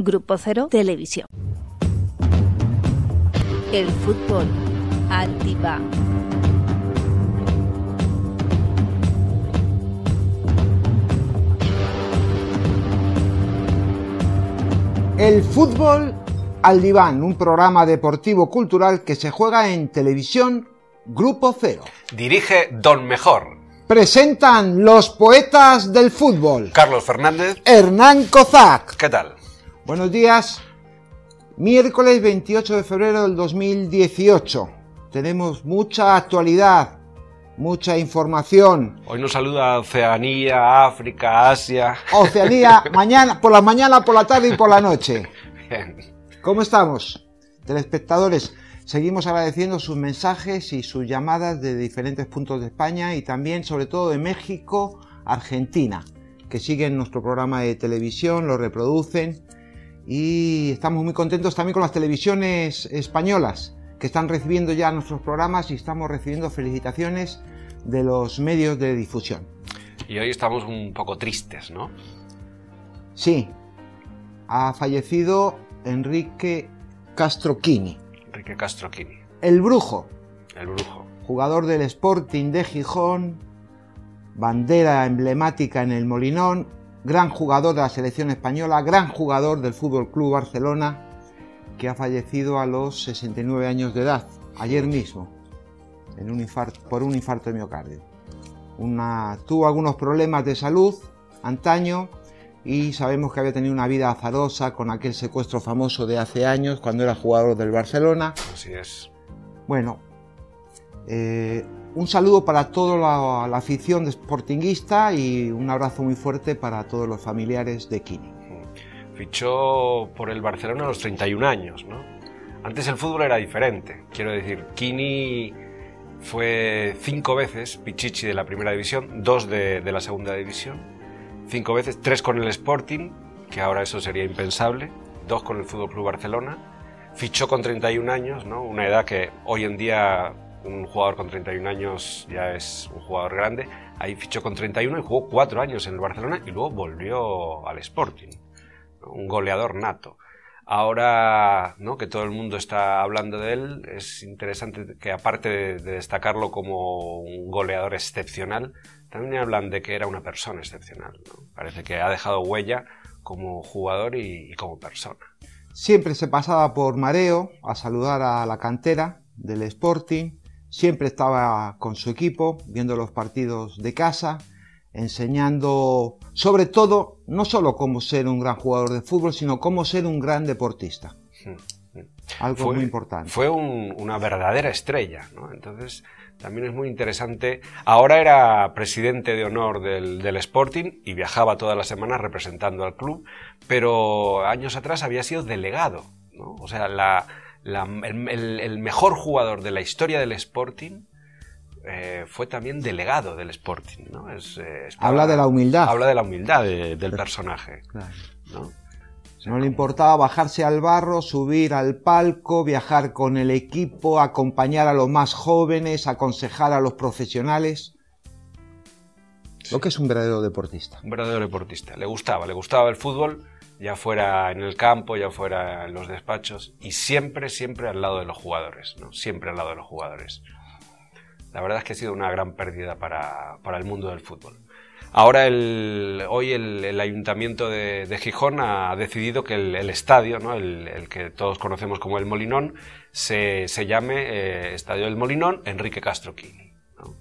Grupo Cero Televisión. El fútbol al diván. El fútbol al diván, un programa deportivo cultural que se juega en televisión Grupo Cero. Dirige Don Mejor. Presentan los poetas del fútbol. Carlos Fernández. Hernán Kozak. ¿Qué tal? Buenos días. Miércoles 28 de febrero del 2018. Tenemos mucha actualidad, mucha información. Hoy nos saluda Oceanía, África, Asia. Oceanía, mañana, por la mañana, por la tarde y por la noche. Bien. ¿Cómo estamos, telespectadores? Seguimos agradeciendo sus mensajes y sus llamadas de diferentes puntos de España y también, sobre todo, de México, Argentina, que siguen nuestro programa de televisión, lo reproducen y estamos muy contentos también con las televisiones españolas que están recibiendo ya nuestros programas y estamos recibiendo felicitaciones de los medios de difusión. Y hoy estamos un poco tristes, ¿no? Sí, ha fallecido Enrique Castro Quini. Enrique Castro Quini. El Brujo. El Brujo. Jugador del Sporting de Gijón, bandera emblemática en el Molinón, gran jugador de la selección española, gran jugador del Fútbol Club Barcelona, que ha fallecido a los 69 años de edad, ayer mismo, en un infarto, por un infarto de miocardio. Tuvo algunos problemas de salud antaño y sabemos que había tenido una vida azarosa con aquel secuestro famoso de hace años cuando era jugador del Barcelona. Así es. Bueno, un saludo para toda la afición de sportinguista y un abrazo muy fuerte para todos los familiares de Quini. Fichó por el Barcelona a los 31 años, ¿no? Antes el fútbol era diferente. Quiero decir, Quini fue 5 veces pichichi de la primera división, 2 de la segunda división. 5 veces, 3 con el Sporting, que ahora eso sería impensable, 2 con el Fútbol Club Barcelona, fichó con 31 años, ¿no? Una edad que hoy en día un jugador con 31 años ya es un jugador grande, ahí fichó con 31 y jugó 4 años en el Barcelona y luego volvió al Sporting, ¿no? Un goleador nato. Ahora, ¿no?, que todo el mundo está hablando de él, es interesante que aparte de destacarlo como un goleador excepcional, también hablan de que era una persona excepcional, ¿no? Parece que ha dejado huella como jugador y como persona. Siempre se pasaba por Mareo a saludar a la cantera del Sporting, siempre estaba con su equipo, viendo los partidos de casa, enseñando sobre todo, no solo cómo ser un gran jugador de fútbol, sino cómo ser un gran deportista. Algo muy importante. Fue una verdadera estrella, ¿no? Entonces también es muy interesante. Ahora era presidente de honor del Sporting y viajaba todas las semanas representando al club, pero años atrás había sido delegado, ¿no? O sea, el mejor jugador de la historia del Sporting fue también delegado del Sporting, ¿no? Habla de la humildad. Habla de la humildad del personaje, claro, ¿no? No le importaba bajarse al barro, subir al palco, viajar con el equipo, acompañar a los más jóvenes, aconsejar a los profesionales. Sí. Lo que es un verdadero deportista. Un verdadero deportista. Le gustaba el fútbol, ya fuera en el campo, ya fuera en los despachos, y siempre, siempre al lado de los jugadores, ¿no? Siempre al lado de los jugadores. La verdad es que ha sido una gran pérdida para el mundo del fútbol. Ahora, hoy el Ayuntamiento de Gijón ha decidido que el estadio, ¿no?, el que todos conocemos como el Molinón, se llame Estadio del Molinón Enrique Castro Quini, ¿no?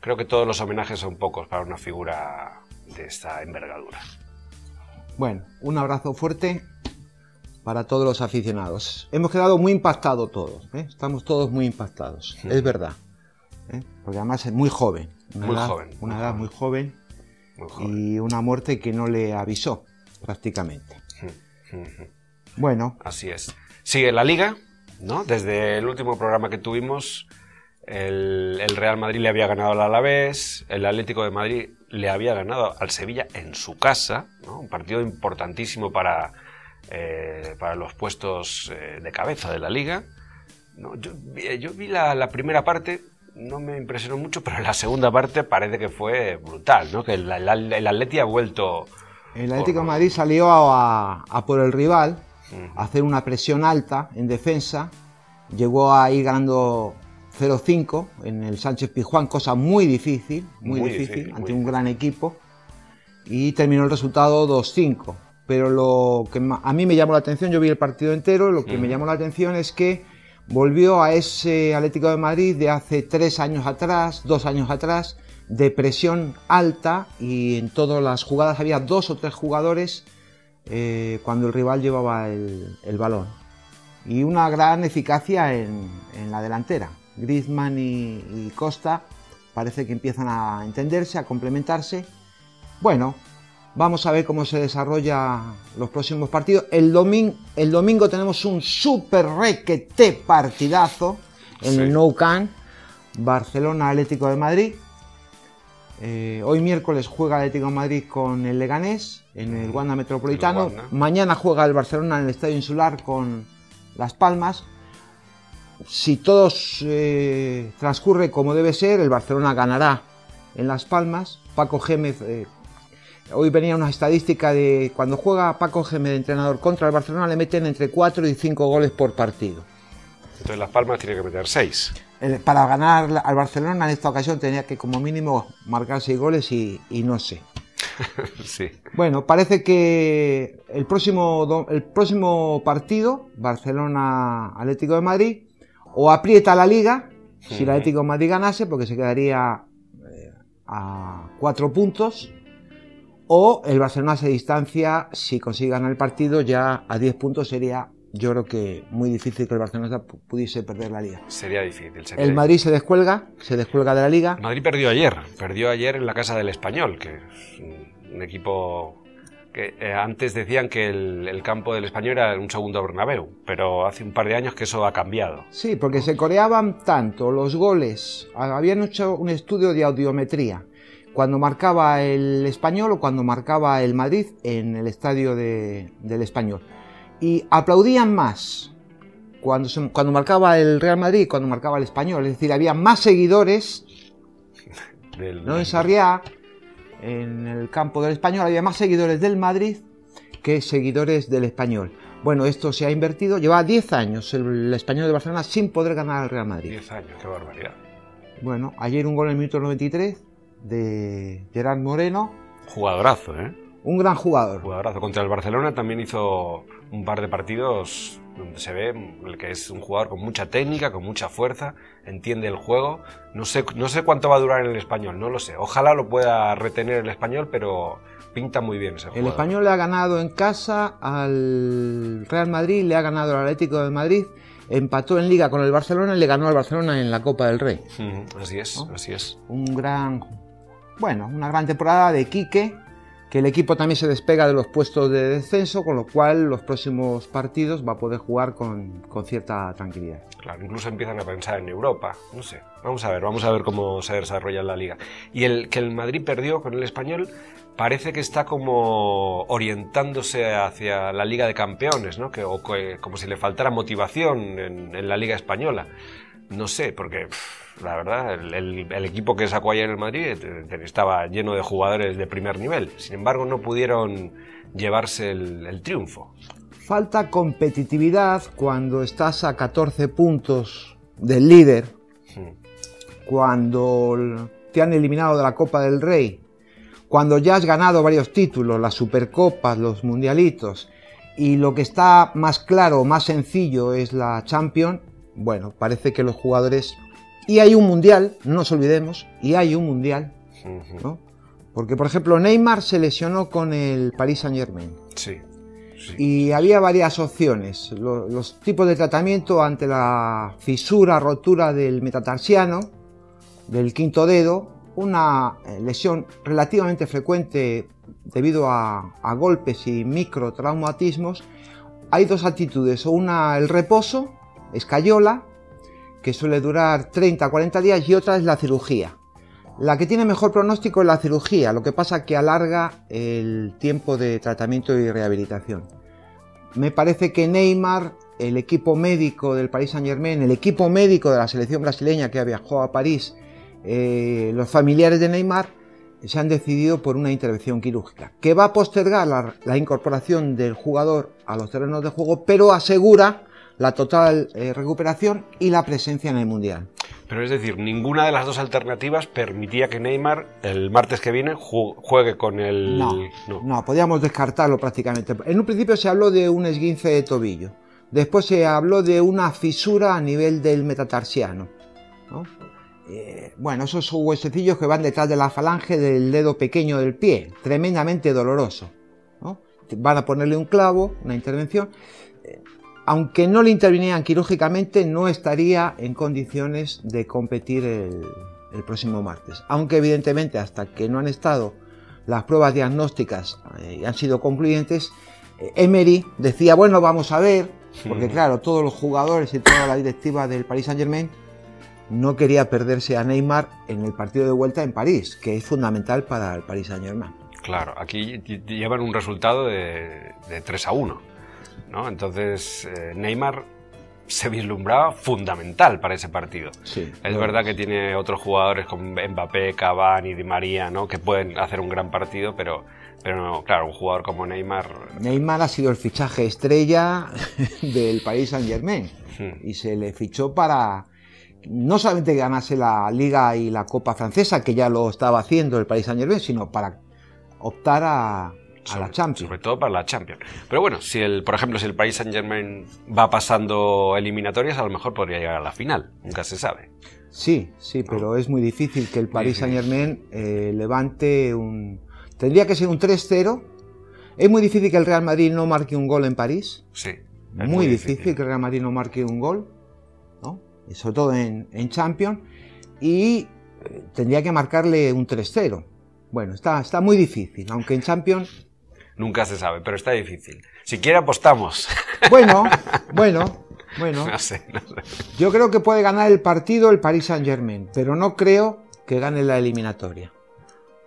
Creo que todos los homenajes son pocos para una figura de esta envergadura. Bueno, un abrazo fuerte para todos los aficionados. Hemos quedado muy impactados todos, ¿eh? Estamos todos muy impactados, es verdad, ¿eh? Porque además es muy joven. Una edad muy joven. Y una muerte que no le avisó, prácticamente. Bueno. Así es. Sigue la Liga, ¿no? Desde el último programa que tuvimos, el Real Madrid le había ganado al Alavés, el Atlético de Madrid le había ganado al Sevilla en su casa, ¿no? Un partido importantísimo para los puestos de cabeza de la Liga, ¿no? Yo vi la primera parte. No me impresionó mucho, pero la segunda parte parece que fue brutal, ¿no? Que el Atleti ha vuelto El Atlético de Madrid salió a por el rival, a hacer una presión alta en defensa. Llegó a ir ganando 0-5 en el Sánchez-Pizjuán, cosa muy difícil ante un gran equipo. Y terminó el resultado 2-5. Pero lo que a mí me llamó la atención, yo vi el partido entero, lo que me llamó la atención es que volvió a ese Atlético de Madrid de hace 3 años atrás, 2 años atrás, de presión alta, y en todas las jugadas había 2 o 3 jugadores cuando el rival llevaba el balón. Y una gran eficacia en la delantera. Griezmann y Costa parece que empiezan a entenderse, a complementarse. Bueno, vamos a ver cómo se desarrolla los próximos partidos. El domingo tenemos un super requete partidazo en el Nou Camp, Barcelona Atlético de Madrid. Hoy miércoles juega Atlético de Madrid con el Leganés en el Wanda Metropolitano. Mañana juega el Barcelona en el Estadio Insular con Las Palmas. Si todo transcurre como debe ser, el Barcelona ganará en Las Palmas. Paco Jémez... hoy venía una estadística de cuando juega Paco Jémez de entrenador contra el Barcelona, le meten entre 4 y 5 goles por partido. Entonces Las Palmas tiene que meter 6. Para ganar al Barcelona en esta ocasión tenía que como mínimo marcar 6 goles y no sé. Sí. Bueno, parece que el próximo partido, Barcelona Atlético de Madrid, o aprieta la liga, si el Atlético de Madrid ganase, porque se quedaría a 4 puntos. O el Barcelona se distancia, si consigue ganar el partido, ya a 10 puntos sería, yo creo que muy difícil que el Barcelona pudiese perder la Liga. Sería difícil. El Madrid se descuelga de la Liga. Madrid perdió ayer en la casa del Español, que es un equipo que antes decían que el campo del Español era un segundo Bernabéu, pero hace un par de años que eso ha cambiado. Sí, porque se coreaban tanto los goles, habían hecho un estudio de audiometría. Cuando marcaba el Español o cuando marcaba el Madrid en el estadio del Español. Y aplaudían más cuando marcaba el Real Madrid y cuando marcaba el Español. Es decir, había más seguidores, ¿no? En Sarriá, en el campo del Español, había más seguidores del Madrid que seguidores del Español. Bueno, esto se ha invertido. Lleva 10 años el Español de Barcelona sin poder ganar al Real Madrid. 10 años, qué barbaridad. Bueno, ayer un gol en el minuto 93... de Gerard Moreno. Jugadorazo, ¿eh? Un gran jugador. Jugadorazo. Contra el Barcelona también hizo un par de partidos donde se ve que es un jugador con mucha técnica, con mucha fuerza, entiende el juego. No sé cuánto va a durar en el Español, no lo sé. Ojalá lo pueda retener el Español, pero pinta muy bien ese jugador. El Español le ha ganado en casa al Real Madrid, le ha ganado al Atlético de Madrid, empató en Liga con el Barcelona y le ganó al Barcelona en la Copa del Rey. Así es, ¿no? Así es. Una gran temporada de Quique, que el equipo también se despega de los puestos de descenso, con lo cual los próximos partidos va a poder jugar con cierta tranquilidad. Claro, incluso empiezan a pensar en Europa, no sé. Vamos a ver cómo se desarrolla la Liga. Y el Madrid perdió con el Español, parece que está como orientándose hacia la Liga de Campeones, ¿no? Como si le faltara motivación en la Liga Española. No sé, porque la verdad, el equipo que sacó ayer el Madrid estaba lleno de jugadores de primer nivel. Sin embargo, no pudieron llevarse el triunfo. Falta competitividad cuando estás a 14 puntos del líder, cuando te han eliminado de la Copa del Rey, cuando ya has ganado varios títulos, las Supercopas, los Mundialitos, y lo que está más claro, más sencillo es la Champions. Bueno, parece que los jugadores... Y hay un Mundial, no nos olvidemos, y hay un Mundial, ¿no? Porque, por ejemplo, Neymar se lesionó con el Paris Saint-Germain. Sí, sí. Y había varias opciones. Los tipos de tratamiento ante la fisura, rotura del metatarsiano, del quinto dedo, una lesión relativamente frecuente debido a golpes y microtraumatismos. Hay dos actitudes, el reposo, escayola, que suele durar 30-40 días, y otra es la cirugía. La que tiene mejor pronóstico es la cirugía, lo que pasa que alarga el tiempo de tratamiento y rehabilitación. Me parece que Neymar, el equipo médico del Paris Saint-Germain, el equipo médico de la selección brasileña que viajó a París, los familiares de Neymar se han decidido por una intervención quirúrgica, que va a postergar la incorporación del jugador a los terrenos de juego, pero asegura la total recuperación y la presencia en el Mundial. Pero es decir, ninguna de las dos alternativas permitía que Neymar el martes que viene juegue con el... No, podíamos descartarlo prácticamente. En un principio se habló de un esguince de tobillo, después se habló de una fisura a nivel del metatarsiano, ¿no? Bueno, esos huesecillos que van detrás de la falange del dedo pequeño del pie, tremendamente doloroso, ¿no? Van a ponerle un clavo, una intervención. Aunque no le intervinieran quirúrgicamente, no estaría en condiciones de competir el próximo martes. Aunque evidentemente, hasta que no han estado las pruebas diagnósticas y han sido concluyentes, Emery decía, bueno, vamos a ver, porque claro, todos los jugadores y toda la directiva del Paris Saint-Germain no quería perderse a Neymar en el partido de vuelta en París, que es fundamental para el Paris Saint-Germain. Claro, aquí llevan un resultado de 3-1, ¿no? Entonces Neymar se vislumbraba fundamental para ese partido. Sí, es verdad que tiene otros jugadores como Mbappé, Cavani, Di María, ¿no?, que pueden hacer un gran partido, pero no, claro, un jugador como Neymar... Neymar ha sido el fichaje estrella del Paris Saint-Germain, y se le fichó para... no solamente ganase la Liga y la Copa Francesa, que ya lo estaba haciendo el Paris Saint-Germain, sino para optar a la Champions. Sobre todo para la Champions. Pero bueno, si por ejemplo, si el Paris Saint-Germain va pasando eliminatorias, a lo mejor podría llegar a la final, nunca se sabe. Sí, sí, pero es muy difícil que el Paris Saint-Germain levante un... Tendría que ser un 3-0. Es muy difícil que el Real Madrid no marque un gol en París. Sí. Muy difícil que el Real Madrid no marque un gol, ¿no?, sobre todo en Champions, y tendría que marcarle un 3-0. Bueno, está muy difícil, aunque en Champions... Nunca se sabe, pero está difícil. Si quiere apostamos. Bueno. No sé. Yo creo que puede ganar el partido el Paris Saint-Germain, pero no creo que gane la eliminatoria.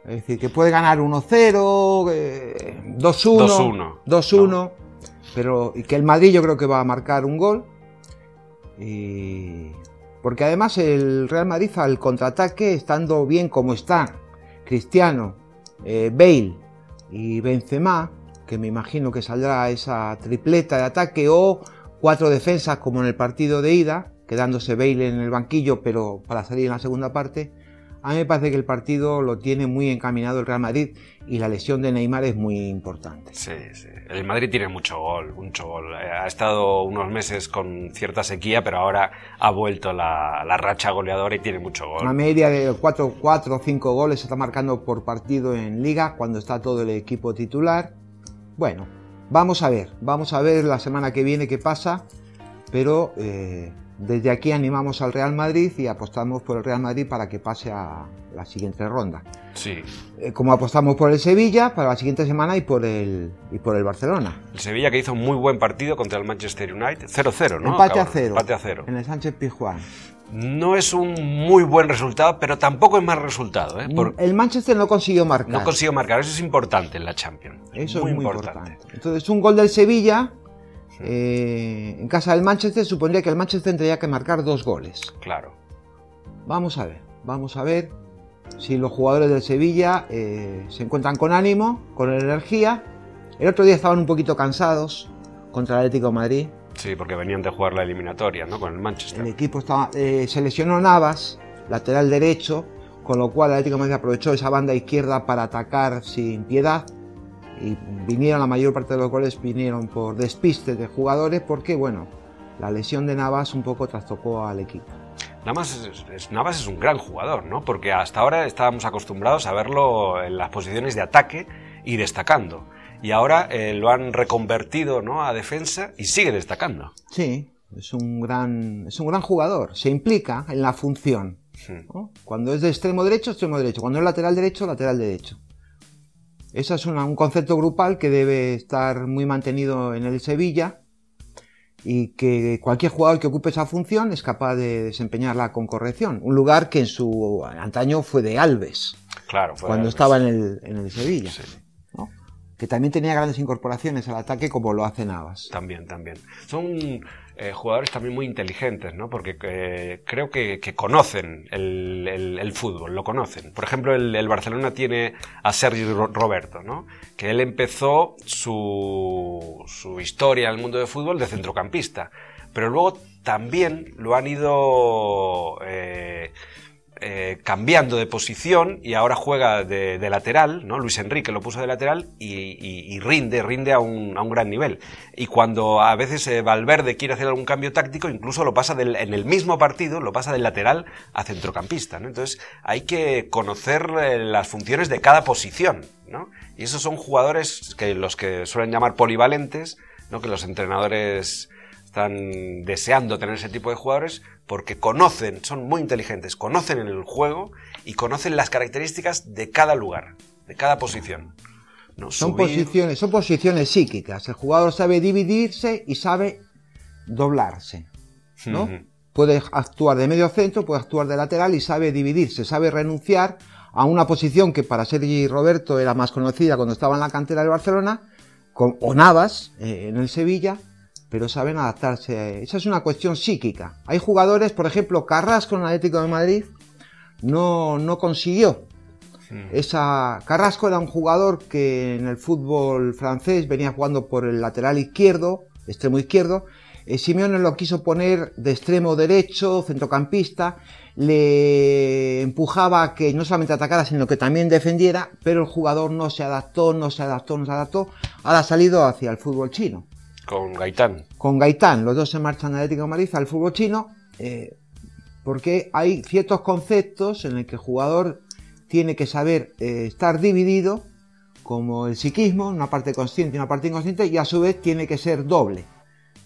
Es decir, que puede ganar 1-0, 2-1, no, pero que el Madrid yo creo que va a marcar un gol. Porque además el Real Madrid al contraataque, estando bien como está Cristiano, Bale y Benzema, que me imagino que saldrá esa tripleta de ataque o cuatro defensas como en el partido de ida, quedándose Bale en el banquillo pero para salir en la segunda parte, a mí me parece que el partido lo tiene muy encaminado el Real Madrid, y la lesión de Neymar es muy importante. Sí, sí. El Madrid tiene mucho gol. Ha estado unos meses con cierta sequía, pero ahora ha vuelto la racha goleadora y tiene mucho gol. Una media de 4 o 5 goles se está marcando por partido en Liga cuando está todo el equipo titular. Bueno, vamos a ver la semana que viene qué pasa, pero... desde aquí animamos al Real Madrid y apostamos por el Real Madrid para que pase a la siguiente ronda. Sí. Como apostamos por el Sevilla para la siguiente semana y por el Barcelona. El Sevilla, que hizo un muy buen partido contra el Manchester United, 0-0, ¿no? Empate a cero. En el Sánchez-Pizjuán. No es un muy buen resultado, pero tampoco es mal resultado, ¿eh? El Manchester no consiguió marcar. No consiguió marcar, eso es importante en la Champions. Eso es muy importante. Entonces, un gol del Sevilla... en casa del Manchester supondría que el Manchester tendría que marcar 2 goles. Claro. Vamos a ver si los jugadores del Sevilla se encuentran con ánimo, con energía. El otro día estaban un poquito cansados contra el Atlético de Madrid. Sí, porque venían de jugar la eliminatoria, ¿no?, con el Manchester. El equipo estaba... se lesionó Navas, lateral derecho, con lo cual el Atlético de Madrid aprovechó esa banda izquierda para atacar sin piedad. Y vinieron, la mayor parte de los goles vinieron por despistes de jugadores, porque bueno, la lesión de Navas un poco trastocó al equipo. Navas es un gran jugador, ¿no?, porque hasta ahora estábamos acostumbrados a verlo en las posiciones de ataque y destacando. Y ahora lo han reconvertido, ¿no?, a defensa y sigue destacando. Sí, es un gran jugador, se implica en la función, ¿no? Cuando es de extremo derecho, cuando es lateral derecho. Ese es un concepto grupal que debe estar muy mantenido en el Sevilla, y que cualquier jugador que ocupe esa función es capaz de desempeñarla con corrección. Un lugar que en su antaño fue de Alves, claro, cuando estaba en el Sevilla. Sí. ¿No? que también tenía grandes incorporaciones al ataque, como lo hace Navas. También. Son jugadores también muy inteligentes, ¿no? Porque creo que conocen el fútbol, lo conocen. Por ejemplo, el Barcelona tiene a Sergi Roberto, ¿no? Que él empezó su historia en el mundo del fútbol de centrocampista, pero luego también lo han ido cambiando de posición y ahora juega de lateral, ¿no? Luis Enrique lo puso de lateral y rinde a un gran nivel. Y cuando a veces Valverde quiere hacer algún cambio táctico, incluso lo pasa en el mismo partido, lo pasa del lateral a centrocampista, ¿no? Entonces hay que conocer las funciones de cada posición, ¿no? Y esos son jugadores que los que suelen llamar polivalentes, ¿no? Que los entrenadores están deseando tener ese tipo de jugadores porque conocen, son muy inteligentes, conocen el juego y conocen las características de cada lugar, de cada posición. ¿No? Son posiciones psíquicas. El jugador sabe dividirse y sabe doblarse, ¿no? Uh-huh. Puede actuar de medio centro, puede actuar de lateral y sabe dividirse, sabe renunciar a una posición que para Sergi Roberto era más conocida cuando estaba en la cantera del Barcelona, o Navas en el Sevilla, pero saben adaptarse. Esa es una cuestión psíquica. Hay jugadores, por ejemplo, Carrasco en el Atlético de Madrid no consiguió. Sí. Carrasco era un jugador que en el fútbol francés venía jugando por el lateral izquierdo, extremo izquierdo. Simeone lo quiso poner de extremo derecho, centrocampista. Le empujaba a que no solamente atacara, sino que también defendiera, pero el jugador no se adaptó. Ahora ha salido hacia el fútbol chino. Con Gaitán, los dos se marchan al Atlético de Madrid, al fútbol chino, porque hay ciertos conceptos en el que el jugador tiene que saber estar dividido, como el psiquismo, una parte consciente y una parte inconsciente, y a su vez tiene que ser doble,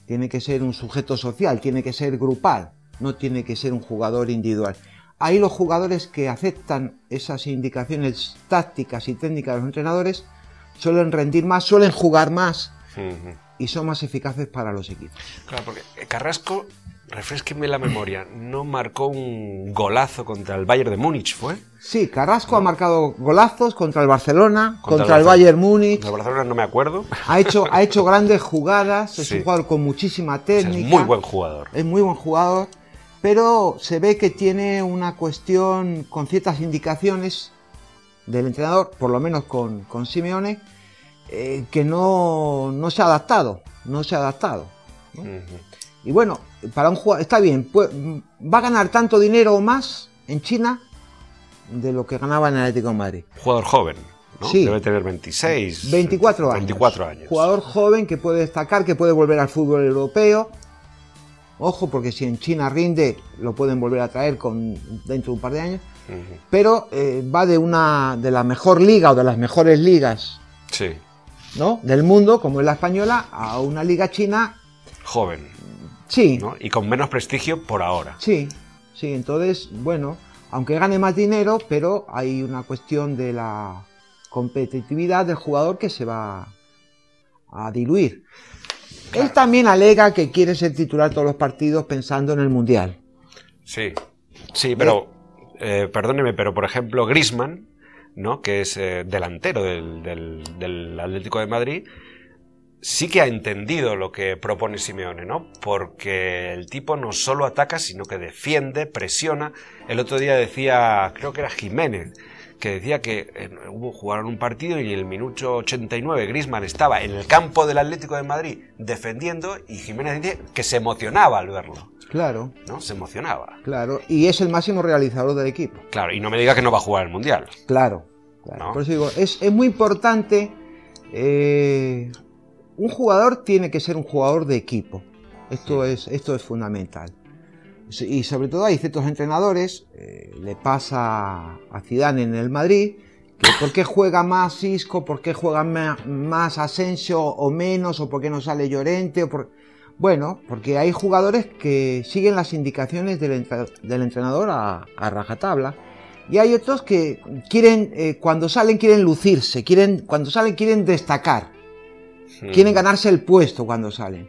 tiene que ser un sujeto social, tiene que ser grupal, no tiene que ser un jugador individual. Ahí los jugadores que aceptan esas indicaciones tácticas y técnicas de los entrenadores suelen rendir más, suelen jugar más. Uh-huh. Y son más eficaces para los equipos. Claro, porque Carrasco, refrésqueme la memoria, ¿no marcó un golazo contra el Bayern de Múnich, fue? Sí, Carrasco ha marcado golazos contra el Barcelona, contra el Bayern Múnich. Contra el Barcelona no me acuerdo. Ha hecho grandes jugadas, es un jugador con muchísima técnica. O sea, es muy buen jugador. Es muy buen jugador, pero se ve que tiene una cuestión con ciertas indicaciones del entrenador, por lo menos con Simeone, que no se ha adaptado, ¿no? Uh-huh. Y bueno, para un jugador está bien, pues, va a ganar tanto dinero o más en China de lo que ganaba en el Atlético de Madrid. Jugador joven, ¿no? Sí. Debe tener 24 años. Jugador joven que puede destacar, que puede volver al fútbol europeo. Ojo, porque si en China rinde, lo pueden volver a traer dentro de un par de años. Uh-huh. Pero va de la mejor liga o de las mejores ligas. Sí. ¿No? Del mundo, como es la española, a una liga china joven, sí, ¿no? Y con menos prestigio por ahora. Sí, entonces, bueno, aunque gane más dinero, pero hay una cuestión de la competitividad del jugador que se va a diluir. Claro. Él también alega que quiere ser titular todos los partidos pensando en el Mundial. Sí, pero, perdóneme, pero por ejemplo, Griezmann, ¿no? Que es delantero del Atlético de Madrid, sí que ha entendido lo que propone Simeone, ¿no? Porque el tipo no solo ataca, sino que defiende, presiona. El otro día decía, creo que era Jiménez, que decía que jugaron un partido y en el minuto 89 Griezmann estaba en el campo del Atlético de Madrid defendiendo y Jiménez dice que se emocionaba al verlo. Claro. ¿No? Se emocionaba. Claro, y es el máximo realizador del equipo. Claro, y no me diga que no va a jugar el Mundial. Claro. ¿No? Por eso digo, es muy importante. Un jugador tiene que ser un jugador de equipo. Esto es fundamental. Y sobre todo hay ciertos entrenadores, le pasa a Zidane en el Madrid, que por qué juega más Isco, por qué juega más Asensio o menos, o por qué no sale Llorente. Bueno, porque hay jugadores que siguen las indicaciones del entrenador a rajatabla, y hay otros que quieren, cuando salen quieren lucirse, cuando salen quieren destacar, quieren ganarse el puesto cuando salen.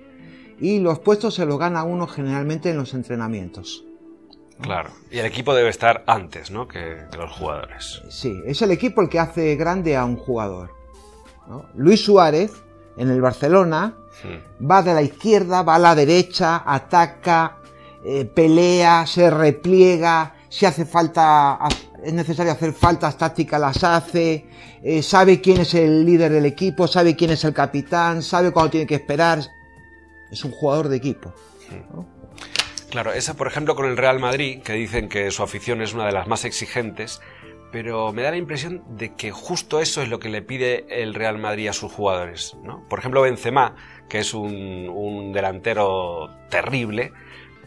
Y los puestos se los gana uno generalmente en los entrenamientos. Claro, y el equipo debe estar antes, ¿no? que los jugadores. Sí, es el equipo el que hace grande a un jugador. ¿no? Luis Suárez, en el Barcelona, va de la izquierda, va a la derecha, ataca, pelea, se repliega, si hace falta, es necesario hacer faltas tácticas, las hace, sabe quién es el líder del equipo, sabe quién es el capitán, sabe cuándo tiene que esperar, es un jugador de equipo, ¿no? Claro, esa por ejemplo con el Real Madrid, que dicen que su afición es una de las más exigentes, pero me da la impresión de que justo eso es lo que le pide el Real Madrid a sus jugadores, ¿no? Por ejemplo, Benzema, que es un delantero terrible,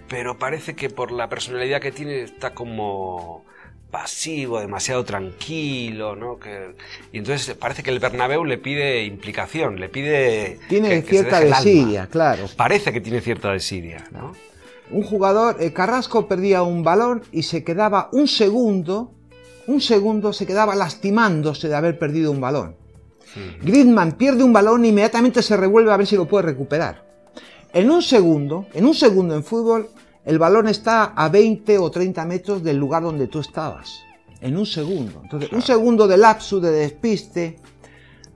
pero parece que por la personalidad que tiene está como pasivo, demasiado tranquilo, ¿no? Y entonces parece que el Bernabéu le pide implicación, le pide... Tiene cierta desidia, claro. Parece que tiene cierta desidia, ¿no? Un jugador, Carrasco, perdía un balón y se quedaba un segundo se quedaba lastimándose de haber perdido un balón. Griezmann pierde un balón e inmediatamente se revuelve a ver si lo puede recuperar. En un segundo en fútbol, el balón está a 20 o 30 metros del lugar donde tú estabas. En un segundo. Entonces, un segundo de lapsus, de despiste,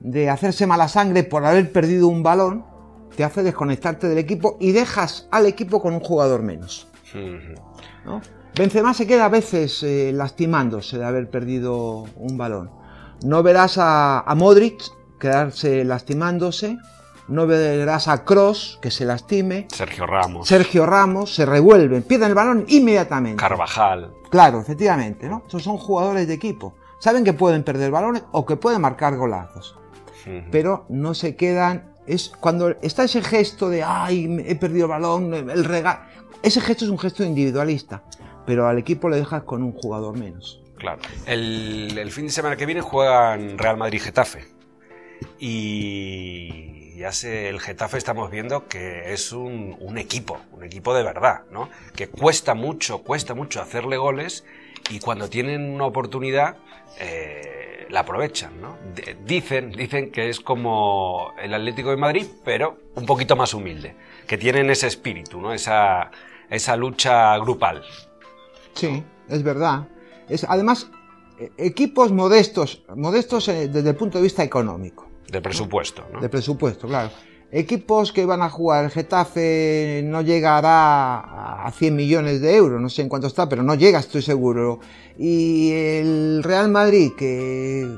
de hacerse mala sangre por haber perdido un balón, te hace desconectarte del equipo y dejas al equipo con un jugador menos, ¿no? Benzema se queda a veces lastimándose de haber perdido un balón. No verás a Modric quedarse lastimándose, no verás a Kroos que se lastime. Sergio Ramos se revuelven, pierden el balón inmediatamente. Carvajal. Claro, efectivamente, ¿no? Estos son jugadores de equipo. Saben que pueden perder balones o que pueden marcar golazos, pero no se quedan. Es cuando está ese gesto de ¡ay, he perdido el balón! El regalo. Ese gesto es un gesto individualista, pero al equipo le dejas con un jugador menos. Claro. El fin de semana que viene juegan Real Madrid-Getafe. Y ya sé, el Getafe estamos viendo que es un equipo de verdad, ¿no? Que cuesta mucho hacerle goles, y cuando tienen una oportunidad la aprovechan, ¿no? Dicen que es como el Atlético de Madrid, pero un poquito más humilde, que tienen ese espíritu, ¿no? Esa lucha grupal. Sí, es verdad. Además, equipos modestos desde el punto de vista económico. De presupuesto, ¿no? De presupuesto, claro. Equipos que van a jugar, el Getafe no llegará a 100 millones de euros, no sé en cuánto está, pero no llega, estoy seguro. Y el Real Madrid, que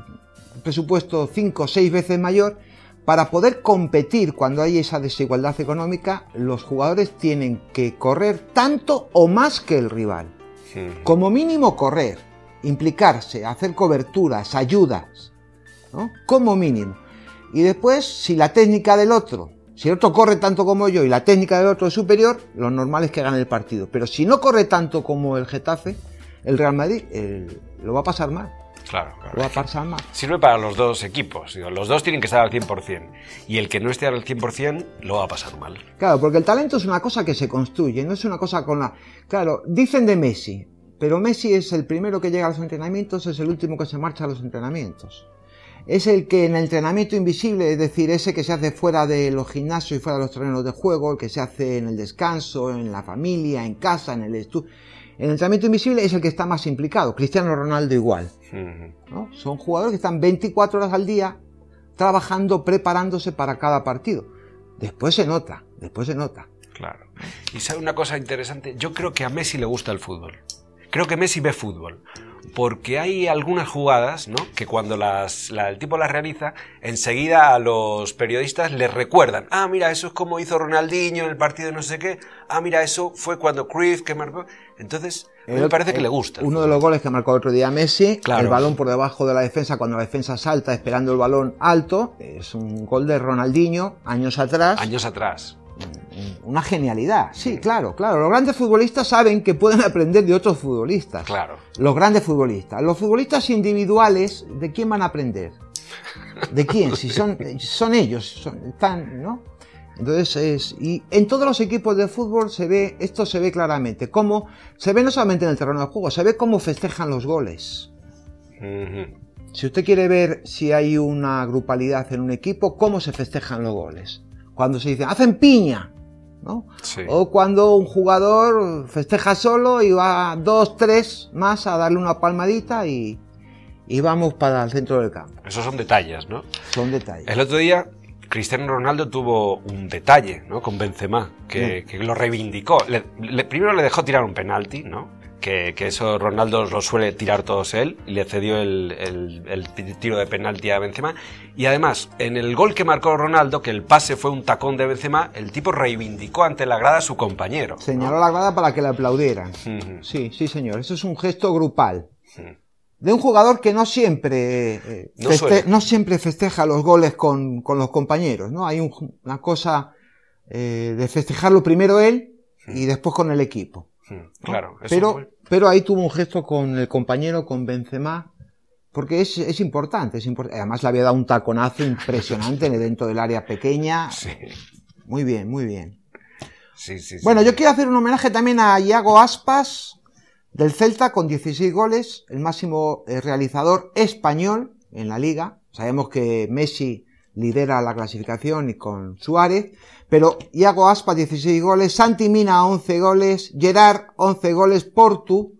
presupuesto 5 o 6 veces mayor, para poder competir cuando hay esa desigualdad económica, los jugadores tienen que correr tanto o más que el rival. Como mínimo correr, implicarse, hacer coberturas, ayudas, ¿no? Como mínimo. Y después, si el otro corre tanto como yo y la técnica del otro es superior, lo normal es que gane el partido. Pero si no corre tanto como el Getafe, el Real Madrid lo va a pasar mal. Claro. Lo va a pasar mal. Sirve para los dos equipos. Los dos tienen que estar al 100%. Y el que no esté al 100% lo va a pasar mal. Claro, porque el talento es una cosa que se construye, no es una cosa con la... Claro, dicen de Messi, pero Messi es el primero que llega a los entrenamientos, es el último que se marcha a los entrenamientos. Es el que en el entrenamiento invisible, es decir, ese que se hace fuera de los gimnasios y fuera de los terrenos de juego, el que se hace en el descanso, en la familia, en casa, en el estudio... En el entrenamiento invisible es el que está más implicado. Cristiano Ronaldo igual, ¿no? Son jugadores que están 24 horas al día trabajando, preparándose para cada partido. Después se nota. Claro. Y sabe una cosa interesante, yo creo que a Messi le gusta el fútbol. Creo que Messi ve fútbol, porque hay algunas jugadas, ¿no?, que cuando el tipo las realiza, enseguida a los periodistas les recuerdan. Ah, mira, eso es como hizo Ronaldinho en el partido de no sé qué. Ah, mira, eso fue cuando Cruyff que marcó. Entonces, me parece que le gusta. Uno de los goles que marcó el otro día Messi, claro, el balón por debajo de la defensa, cuando la defensa salta esperando el balón alto, es un gol de Ronaldinho, años atrás. Una genialidad, sí, claro. Los grandes futbolistas saben que pueden aprender de otros futbolistas. Claro. Los futbolistas individuales, ¿de quién van a aprender? ¿De quién? Si son ellos, están, ¿no? Entonces y en todos los equipos de fútbol esto se ve claramente. Cómo se ve no solamente en el terreno de juego, se ve cómo festejan los goles. Si usted quiere ver si hay una grupalidad en un equipo, cómo se festejan los goles. Cuando se dice, hacen piña, ¿no? Sí. O cuando un jugador festeja solo y va 2, 3 más a darle una palmadita y, íbamos para el centro del campo. Esos son detalles, ¿no? Son detalles. El otro día Cristiano Ronaldo tuvo un detalle, ¿no?, con Benzema, que lo reivindicó. Primero le dejó tirar un penalti, ¿no?, que eso Ronaldo lo suele tirar todos él, y le cedió el tiro de penalti a Benzema. Y además, en el gol que marcó Ronaldo, que el pase fue un tacón de Benzema, el tipo reivindicó ante la grada a su compañero, ¿no? Señaló la grada para que le aplaudieran. Sí, sí señor, eso es un gesto grupal. De un jugador que no siempre, no siempre festeja los goles con los compañeros, ¿no? Hay una cosa de festejarlo primero él y después con el equipo. Claro, eso pero ahí tuvo un gesto con el compañero, con Benzema, porque es importante, Además le había dado un taconazo impresionante dentro del área pequeña. Sí. Muy bien, muy bien. Sí, sí, bueno, sí, yo quiero hacer un homenaje también a Iago Aspas, del Celta, con 16 goles, el máximo realizador español en la liga. Sabemos que Messi lidera la clasificación y con Suárez, pero Iago Aspas 16 goles, Santi Mina 11 goles, Gerard 11 goles, Portu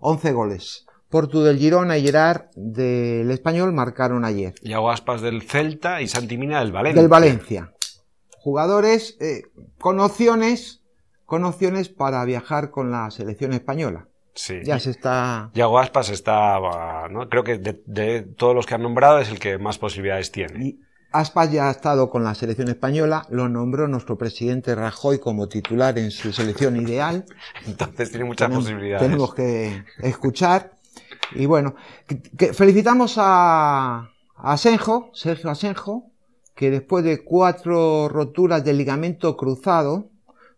11 goles. Portu del Girona y Gerard del Español marcaron ayer. Iago Aspas del Celta y Santi Mina del Valencia. Del Valencia. Jugadores con opciones para viajar con la selección española. Sí. Ya se está. Iago Aspas está, ¿no?, creo que de todos los que han nombrado es el que más posibilidades tiene. Aspas ya ha estado con la selección española, lo nombró nuestro presidente Rajoy como titular en su selección ideal. Entonces tiene muchas posibilidades. Tenemos que escuchar. Y bueno, felicitamos a Asenjo, Sergio Asenjo, que después de 4 roturas del ligamento cruzado,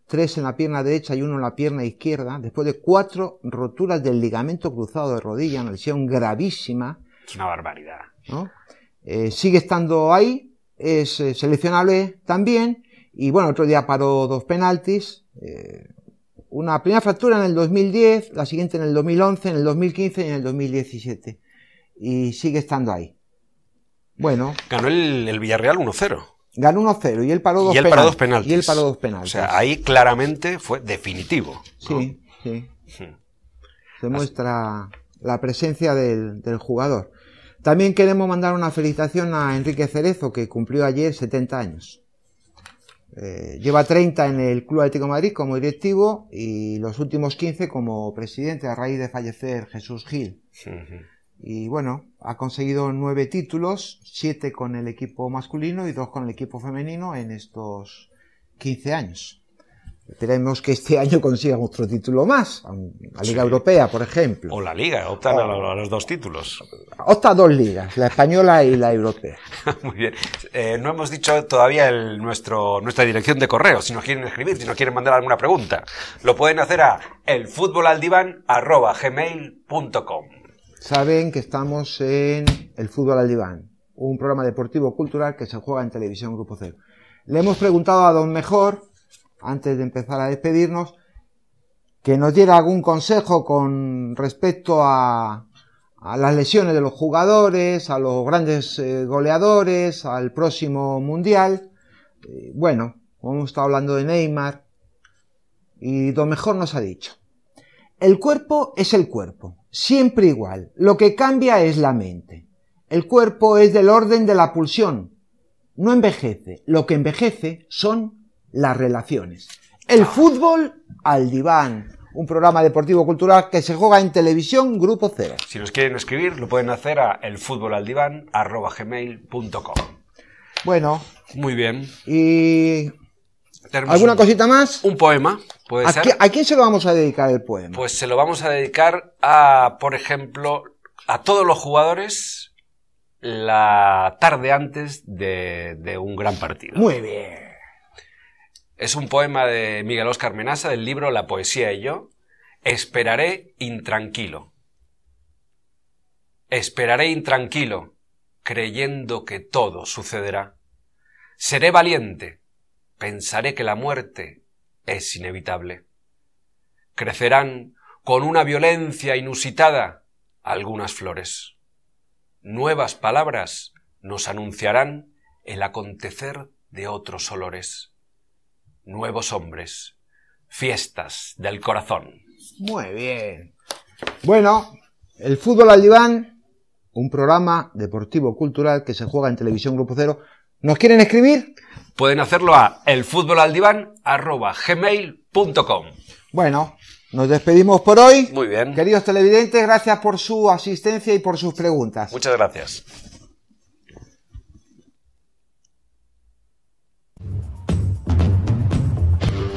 3 en la pierna derecha y 1 en la pierna izquierda, después de 4 roturas del ligamento cruzado de rodilla, una lesión gravísima. Es una barbaridad, ¿no? Sigue estando ahí, es seleccionable también, y bueno, otro día paró 2 penaltis, una primera fractura en el 2010, la siguiente en el 2011, en el 2015 y en el 2017, y sigue estando ahí. Bueno, ganó el Villarreal 1-0. Ganó 1-0 y él paró 2 penaltis. Y él paró 2 penaltis. O sea, ahí claramente fue definitivo, ¿no? Sí, sí. Se muestra la presencia del jugador. También queremos mandar una felicitación a Enrique Cerezo, que cumplió ayer 70 años. Lleva 30 en el Club Atlético de Madrid como directivo y los últimos 15 como presidente a raíz de fallecer Jesús Gil. Y bueno, ha conseguido 9 títulos, 7 con el equipo masculino y 2 con el equipo femenino en estos 15 años. Esperemos que este año consigan otro título más, la Liga Europea, por ejemplo. O la Liga, optan a los 2 títulos. Opta a 2 ligas, la española y la europea. Muy bien. No hemos dicho todavía nuestra dirección de correo, si nos quieren escribir, si nos quieren mandar alguna pregunta. Lo pueden hacer a elfutbolaldiván@gmail.com. Saben que estamos en El Fútbol al Diván, un programa deportivo cultural que se juega en Televisión Grupo Cero. Le hemos preguntado a Don Mejor, antes de empezar a despedirnos, que nos diera algún consejo con respecto a las lesiones de los jugadores, a los grandes goleadores, al próximo Mundial. Bueno, hemos estado hablando de Neymar y Don Mejor nos ha dicho: el cuerpo es el cuerpo, siempre igual, lo que cambia es la mente. El cuerpo es del orden de la pulsión, no envejece, lo que envejece son las relaciones. El Fútbol al Diván, un programa deportivo cultural que se juega en Televisión Grupo Cero. Si nos quieren escribir, lo pueden hacer a elfutbolaldiván@gmail.com. Bueno, muy bien. Y ¿alguna cosita más? Un poema. ¿Puede ser? ¿A quién se lo vamos a dedicar el poema? Pues se lo vamos a dedicar a, por ejemplo, a todos los jugadores la tarde antes de un gran partido. Muy bien. Es un poema de Miguel Óscar Menaza, del libro La poesía y yo. Esperaré intranquilo. Esperaré intranquilo, creyendo que todo sucederá. Seré valiente, pensaré que la muerte es inevitable. Crecerán con una violencia inusitada algunas flores. Nuevas palabras nos anunciarán el acontecer de otros olores. Nuevos hombres, fiestas del corazón. Muy bien. Bueno, El Fútbol al Diván un programa deportivo cultural que se juega en Televisión Grupo Cero. ¿Nos quieren escribir? Pueden hacerlo a elfutbolaldiván@gmail.com. Bueno, nos despedimos por hoy. Muy bien. Queridos televidentes, gracias por su asistencia y por sus preguntas. Muchas gracias.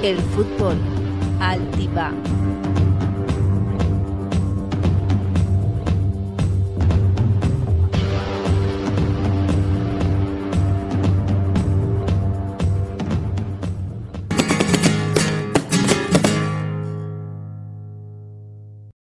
El fútbol al diván.